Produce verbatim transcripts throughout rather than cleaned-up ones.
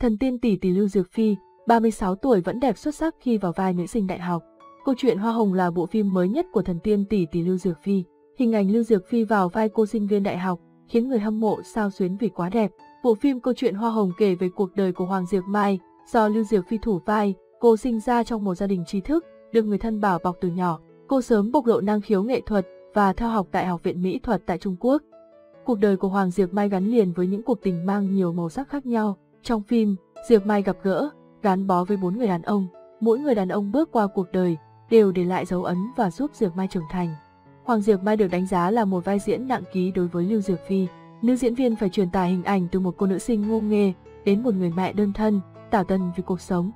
Thần tiên tỷ tỷ Lưu Diệc Phi, ba mươi sáu tuổi vẫn đẹp xuất sắc khi vào vai nữ sinh đại học. Câu chuyện Hoa Hồng là bộ phim mới nhất của thần tiên tỷ tỷ Lưu Diệc Phi. Hình ảnh Lưu Diệc Phi vào vai cô sinh viên đại học khiến người hâm mộ xao xuyến vì quá đẹp. Bộ phim Câu chuyện Hoa Hồng kể về cuộc đời của Hoàng Diệc Mai, do Lưu Diệc Phi thủ vai. Cô sinh ra trong một gia đình trí thức, được người thân bảo bọc từ nhỏ. Cô sớm bộc lộ năng khiếu nghệ thuật và theo học tại Học viện Mỹ thuật tại Trung Quốc. Cuộc đời của Hoàng Diệc Mai gắn liền với những cuộc tình mang nhiều màu sắc khác nhau. Trong phim, Diệc Mai gặp gỡ, gắn bó với bốn người đàn ông. Mỗi người đàn ông bước qua cuộc đời đều để lại dấu ấn và giúp Diệc Mai trưởng thành. Hoàng Diệc Mai được đánh giá là một vai diễn nặng ký đối với Lưu Diệc Phi. Nữ diễn viên phải truyền tải hình ảnh từ một cô nữ sinh ngô nghê đến một người mẹ đơn thân, tảo tần vì cuộc sống.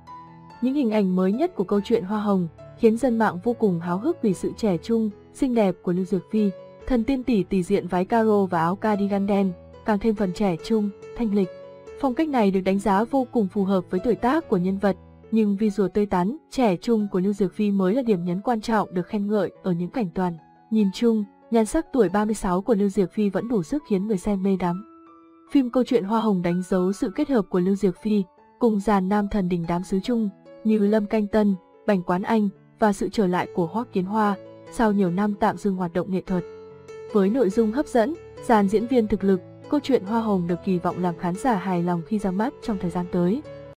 Những hình ảnh mới nhất của Câu chuyện Hoa Hồng khiến dân mạng vô cùng háo hức vì sự trẻ trung, xinh đẹp của Lưu Diệc Phi. Thần tiên tỷ tỷ diện váy caro và áo cardigan đen, càng thêm phần trẻ trung, thanh lịch. Phong cách này được đánh giá vô cùng phù hợp với tuổi tác của nhân vật, nhưng vì visual tươi tắn, trẻ trung của Lưu Diệc Phi mới là điểm nhấn quan trọng được khen ngợi ở những cảnh toàn. Nhìn chung, nhan sắc tuổi ba mươi sáu của Lưu Diệc Phi vẫn đủ sức khiến người xem mê đắm. Phim Câu chuyện Hoa Hồng đánh dấu sự kết hợp của Lưu Diệc Phi cùng dàn nam thần đình đám xứ Trung như Lâm Canh Tân, Bành Quán Anh và sự trở lại của Hoắc Kiến Hoa sau nhiều năm tạm dừng hoạt động nghệ thuật. Với nội dung hấp dẫn, dàn diễn viên thực lực, Câu chuyện Hoa Hồng được kỳ vọng làm khán giả hài lòng khi ra mắt trong thời gian tới.